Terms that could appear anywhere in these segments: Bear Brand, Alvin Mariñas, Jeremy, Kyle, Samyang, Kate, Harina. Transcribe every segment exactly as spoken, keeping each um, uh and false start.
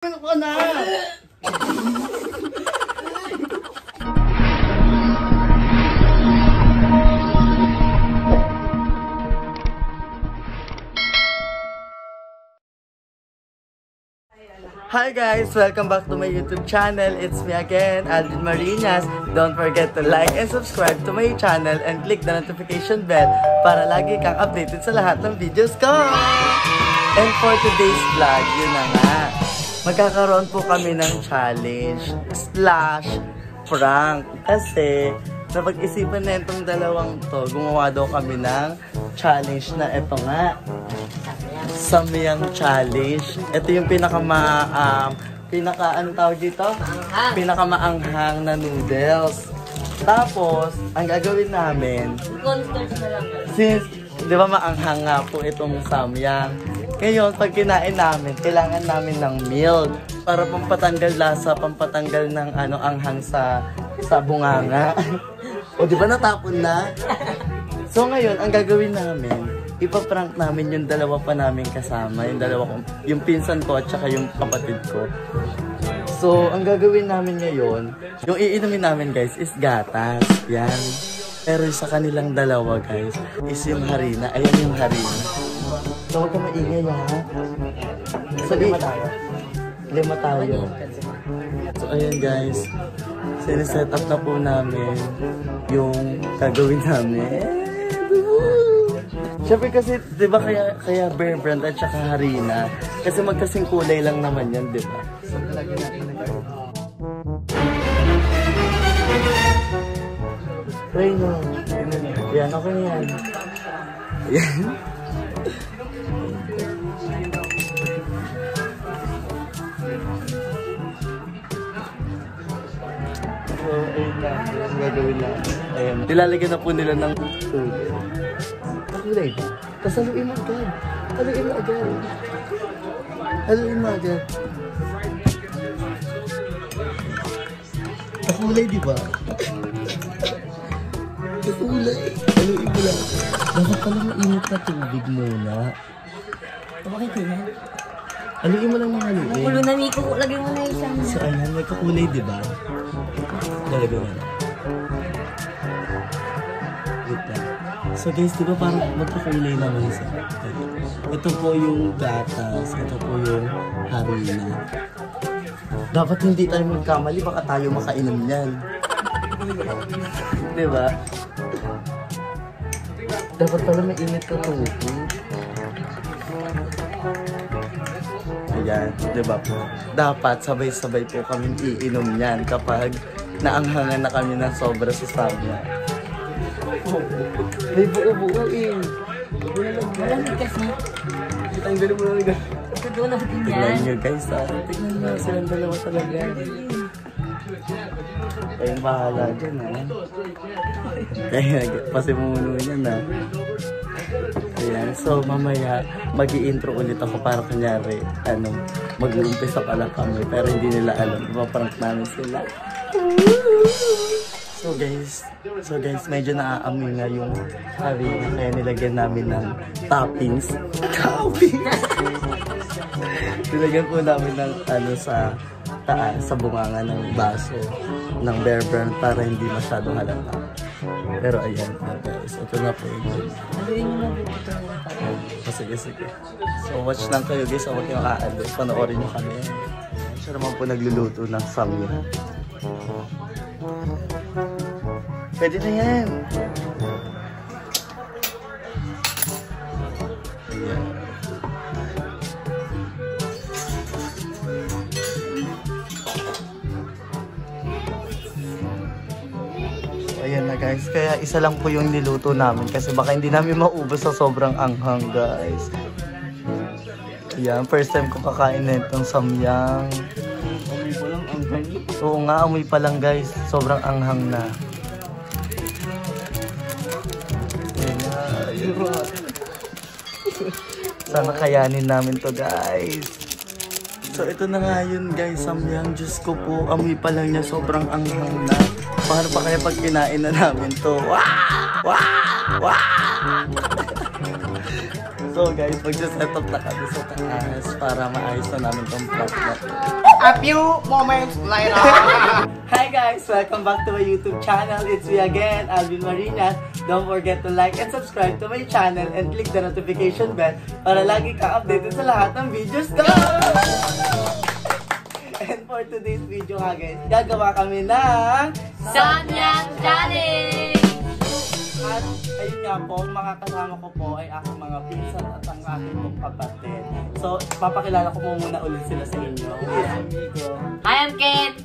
Ano ko na? Hi guys! Welcome back to my YouTube channel. It's me again, Alvin Mariñas. Don't forget to like and subscribe to my channel and click the notification bell para lagi kang updated sa lahat ng videos ko! And for today's vlog, yun na nga. Magkakaroon po kami ng challenge slash prank. Kasi napag-isipan na itong dalawang to, gumawa daw kami ng challenge na ito nga. Samyang challenge. Ito yung pinakama, um, pinaka, ano tawag dito? Maanghang. Pinakamaanghang na noodles. Tapos, ang gagawin namin, since, di ba maanghang nga po itong samyang. Ngayon, pag kinain namin, kailangan namin ng milk para pampatanggal lasa, pampatanggal ng ano, anghang sa, sa bunganga. O di ba natapon na? So ngayon, ang gagawin namin, ipa-prank namin yung dalawa pa namin kasama, yung dalawa ko, yung pinsan ko at saka yung kapatid ko. So, ang gagawin namin ngayon, yung iinumin namin guys is gatas. Yan. Pero sa kanilang dalawa guys is yung harina. Ayan yung harina. So, huwag ka maingay ha. So, lima tayo. Lima tayo. So, ayan guys. Siniset up na po namin yung gagawin namin. Siyempre kasi, di ba kaya, kaya Bear Brand at saka Harina? Kasi magkasing kulay lang naman yan, di ba? So, talaga natin nag-arap. Try nyo. Yan, okay na yan. Ayan. So, ayun na. Ang gagawin na. Ayan. Ilalagyan na po nila ng tubig. Kulay. Tapos haluin mo agad. Haluin mo agad. Haluin mo agad. Nakulay, di ba? Nakulay. Haluin mo lang. Dapat palang mainit na tubig muna. Bakit yun? Haluin mo lang mga haluin. Nakulo na, Miko. Lagay mo na isang. So, ayan. May kakulay, di ba? Lagay mo na. So guys, di ba parang magkakulay naman isa? Ito po yung gatas, ito po yung harina. Dapat hindi tayo magkamali, baka tayo makainom yan. Di ba? Dapat pala mainit ka tubig. Ayan, di ba po? Dapat sabay-sabay po kami iinom yan kapag naanghangan na kami ng sobra sa samyang. May buo-buo eh. Malamig kasi. Tanggalin mo lang guys. Totoo na din yan. Tignan nyo guys ah. Tignan nyo silang dalawa talaga. Kayong bahala dyan ah. Kaya pasimuno yan ah. Ayan. So mamaya mag-i-intro ulit ako para kanyari ano, mag-umpisa pala kami. Pero hindi nila alam. Ipaprank namin sila. So guys, so guys, medyo naaamoy na yung harina kaya nilagyan namin ng toppings. Toppings! Nilagyan po namin ng ano sa taas, sa bunganga ng baso ng Bear Brand para hindi masyadong halata. Pero ayan na guys, ito na po yun. Oh, sige, sige. So watch lang kayo guys, huwag kayo makaalis. Panoorin nyo kami. Siya naman po nagluluto ng samyang. Pwede na yan. Ayan. Ayan na guys. Kaya isa lang po yung niluto namin kasi baka hindi namin maubos sa sobrang anghang guys. Ayan. First time ko kakain na itong samyang. Amoy pa lang anghang. Oo nga. Amoy pa lang guys. Sobrang anghang na. Sana kayanin namin to guys. So ito na nga yun guys, samyang. Diyos ko po, amoy pa lang niya sobrang anghang na. Paano pa kaya pag kinain na namin to? Wah! Wah! Wah! So So guys, mag-setup na kami sa taas para maayos na namin tong vlog na to. A few moments later. Hi guys! Welcome back to my YouTube channel. It's me again, Alvin Mariñas. Don't forget to like and subscribe to my channel and click the notification bell para lagi ka updated sa lahat ng videos ko! And for today's video nga guys, gagawa kami ng Samyang Challenge! At ayun nga po, mga kasama ko po ay aking mga pinsan at ang aking pong kapatid. So, papakilala ko po muna ulit sila sa inyo. Hi, I'm Kate!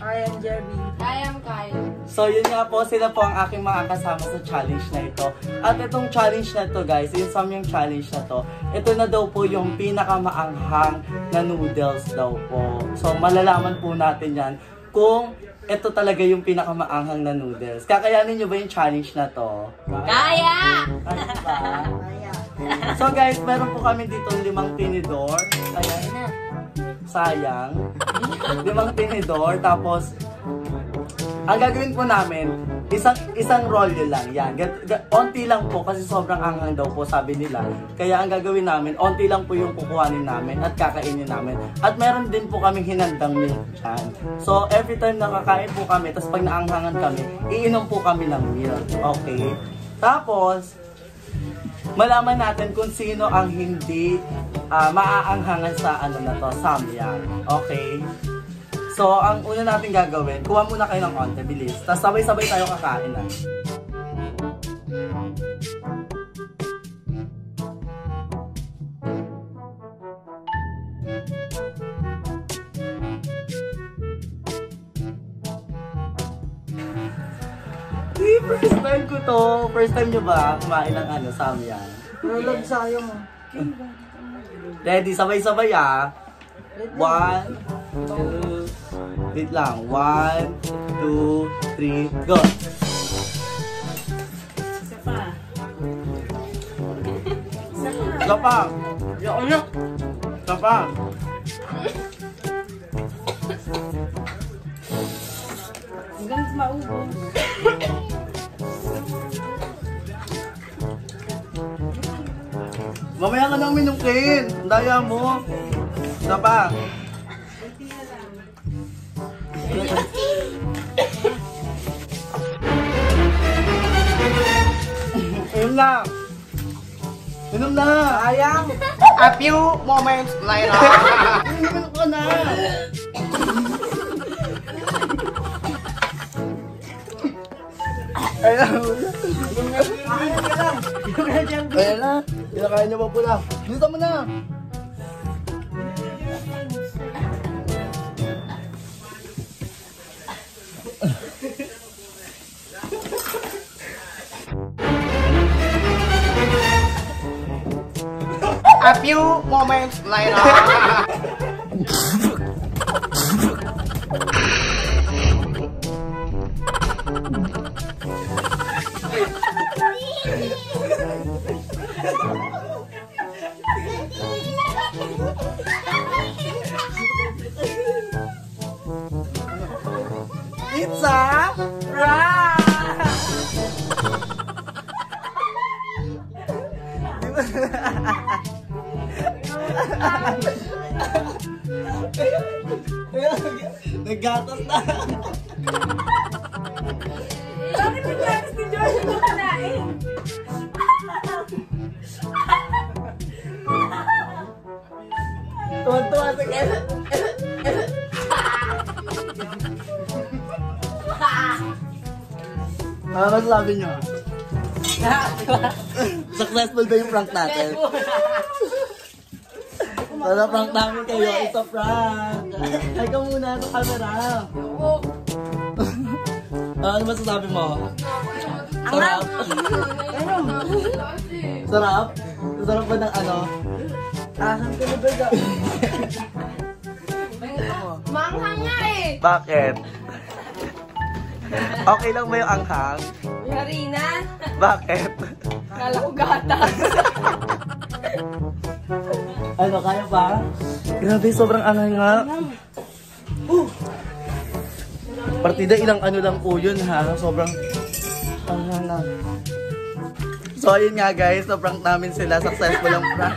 Hi, I'm Jeremy! Hi, I'm Kyle! So, yun nga po, sila po ang aking mga kasama sa challenge na ito. At itong challenge na ito guys, yung Samyang challenge na ito, ito na daw po yung pinakamaanghang na noodles daw po. So, malalaman po natin yan kung ito talaga yung pinakamaanghang na noodles. Kakayanin nyo ba yung challenge na to? Kaya! Kaya ba? Kaya. So guys, meron po kami dito limang tinidor. Ayan. Sayang. Limang tinidor. Tapos, ang gagawin po namin, isang, isang roll yun lang. Yan. Onti lang po kasi sobrang anghang daw po sabi nila. Kaya ang gagawin namin, onti lang po yung kukuhanin namin at kakainin namin. At meron din po kaming hinandang milk dyan. So every time nakakain po kami, tapos pag naanghangan kami, iinom po kami ng milk. Okay? Tapos, malaman natin kung sino ang hindi uh, maaanghangan sa ano na to, Samyang. Okay? So, ang una natin gagawin, kuha muna kayo ng konti, bilis. Tapos sabay-sabay tayo kakain na. Hey, first time ko to. First time nyo ba kumain ng ano, Samyang? Nalog sayo mo. Ready, sabay-sabay ah. One, two, wait lang. One, two, three, go! Isa pa. Isa pa. Isa pa. Hanggang maubos. Mamaya ka nang minukin. Daya mo. Isa pa. Inom na! Inom na! Sayang! A few moments later! Inom ko na! Ayan! Ayan ka lang! Ayan na! Kinakain niyo ba po na? Dito mo na! A few moments later. It's a wrap. Naggatas na. Bakit naggatas ni George na kanain? Tuwan-tuwa sa kaya. Ano ba sabi nyo? Successful ba yung prank natin? Para prank namin kayo, it's a prank! Ay ka muna sa camera! Ano ba sasabi mo? Sarap? Sarap? Sarap ba ng ano? Ahang tinibaga! Maanghang nga eh! Bakit? Okay lang ba yung anghang? Harina! Bakit? Kala ko gatas! Ano, kaya ba? Grabe, sobrang anghang nga. Uh! Partida, ilang ano lang po yun ha. Sobrang anghang na. So yun nga guys, na-prank namin sila. Successful ang prank.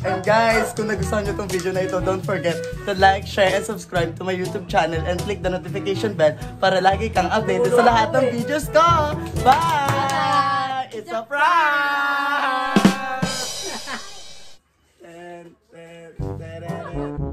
And guys, kung nagustuhan nyo itong video na ito, don't forget to like, share, and subscribe to my YouTube channel and click the notification bell para lagi kang updated sa lahat ng videos ko. Bye! It's a prank! And, and, and, and, and.